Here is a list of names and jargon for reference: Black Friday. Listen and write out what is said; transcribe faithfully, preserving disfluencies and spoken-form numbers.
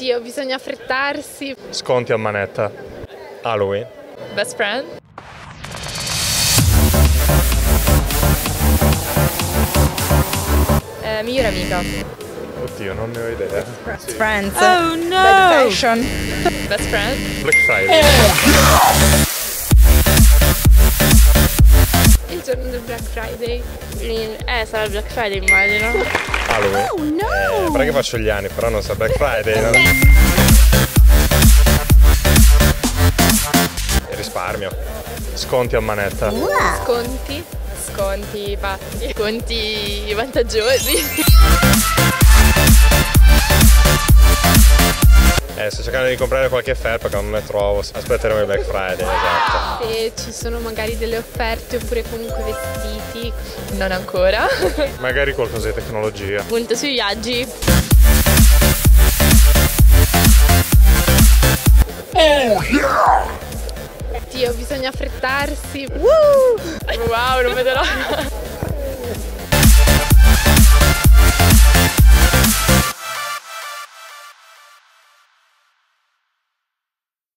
Oddio, bisogna affrettarsi. Sconti a manetta. Halloween. Best friend. Eh, migliore amica. Oddio, non ne ho idea. Best friends. Oh no! Bad fashion. Best friend. Black Friday. Eh. Il giorno del Black Friday. Eh, sarà Black Friday immagino. Halloween. Oh no! Eh, però che faccio gli anni, però non so, Black Friday. No? E risparmio. Sconti a manetta. Wow. Sconti? Sconti pazzi. Sconti vantaggiosi. Eh, sto cercando di comprare qualche felpa che non ne trovo. Aspetteremo il Black Friday, esatto. Se ci sono magari delle offerte oppure comunque vestiti. Non ancora. Magari qualcosa di tecnologia. Punto sui viaggi. Oh, yeah. Dio, bisogna affrettarsi. Woo! Wow, non vedo l'ora.